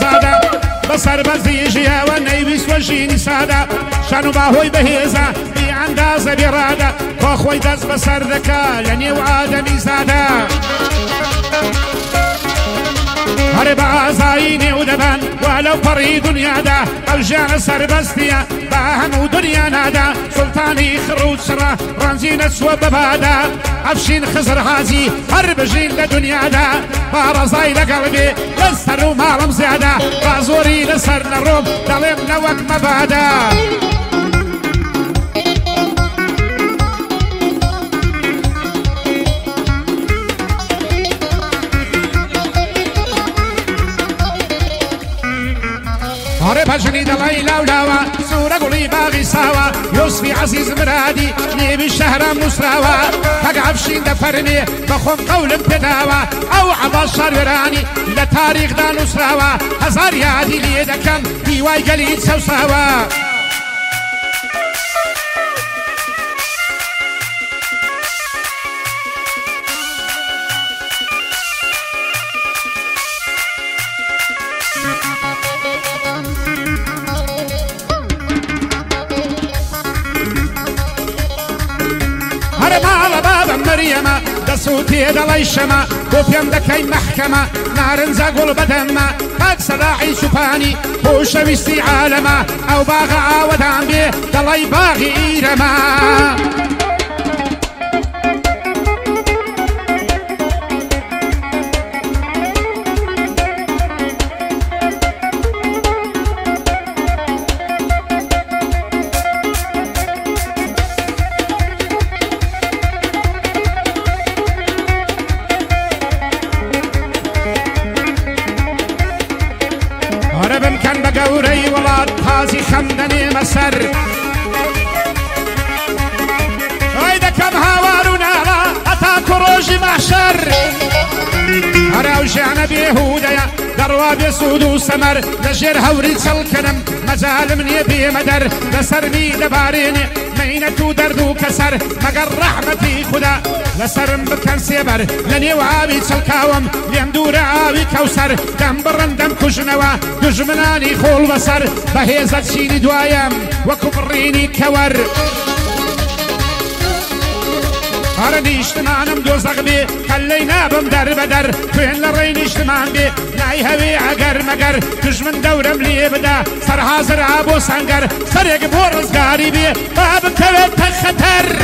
سازادا بسر بزيجي ونيبس وجيني سادا شانو باهوي بهيزا بأنداز برادا فاخوي دز بسر ذكا لنيو آدمي زادا هرب عزايني ودبان ولو فري دنيا دا أوجان سربستيا باهم ودنيا نادا سلطاني خروج شرا رمزي نسوى ببادا أفشين خزر هازي هرب جين لدنيا دا بارزاي لقلبي لسر ومالم زيادا بازوري لسر نروم دلم نوك مبادا هرب هجني دلائي لولاوا سورة قولي باغي ساوا يوسفي عزيز مرادي نيب الشهرة مسراوا فق عفشين دفرمي بخم قول امتداوا او عباس شريراني لتاريخ دا نسراوا هزار يادي ليدكم ديواي قليل سوساوا دسوتي دلي شما كوفيم دكاي محكمة نارنزا قول بدما قد صداعي شوفاني وشويستي عالما او باغا عاود عم بيه دلي باغي ايرما هيدا كم هاوارنا أتاكو روجي محشر أراوجي أنا بيهودا يا درواب يسود وسمر لجير هوري سلكنم مجال من يبي مدر لسرني لباريني مينة ودرد وكسر مقر رحمتي خدا لسرم بكن سيبر لني وعابي سلكاوم ليمدور عابي كوسر دم برندم كجنوا دجمناني خول بصر بهيزة شيني دوايم وكبريني كور هر نیشتمانم دوزق بی کلی نابم در بدر توین لرین نیشتمان بی نای هوی اگر مگر دشمن دورم لی بدا سر حاضر عابو سنگر سر یک بورزگاری بی باب کلت خطر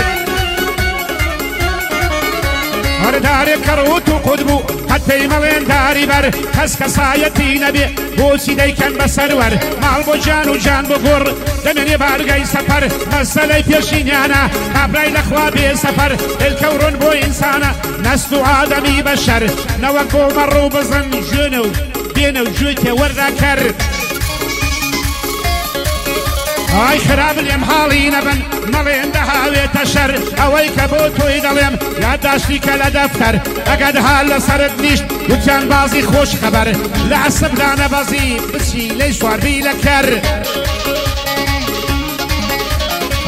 هر داری کروت و قدبو قد پیملین داری بر کس کسایتی نبی بوسی دیکن بسرور مال بو جان و جان بگر دمني بارقاي سفر مسألة بيشينيانا عبراي لخوا بي سفر الكورن بو إنسانا نسلو آدمي بشر نوكو مرو بزن جنو بينو جوتي وردا كر هاي خراب اليم حالي نبن ملين دهاوي تشر اوي كبوتو يدليم ياداشتي كلا دفتر اقد هالا سرد نيشت وكان بازي خوش خبر لعصب لانا بازي بسي ليش واربي لكر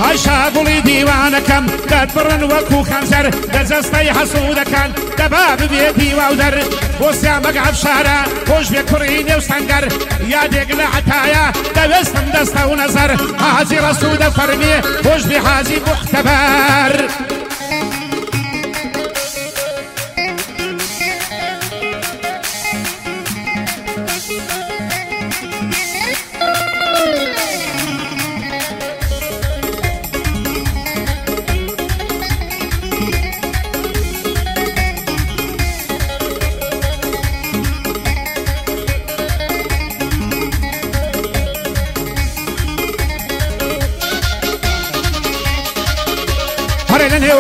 هاي شاغولي ديوانكم دبرن وكو خنزر دزستي حسودكن دباب بيدي واودر وسامك عفشارة خوش بكريني وسنجر يا دقل عتايا دبستم دستا ونظر حاجي رسودة فرمي خوش بحاجي مختبر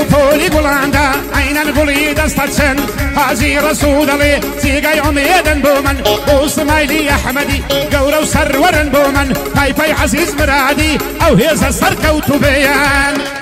وفولي بولاندا عينا نقولي دستاتشن حاجي رسول الله سيقاي عميدن بومن وسمايلي احمدي قورو سرورن بومن طايفاي عزيز مرادي او هيزا سركوتو بيان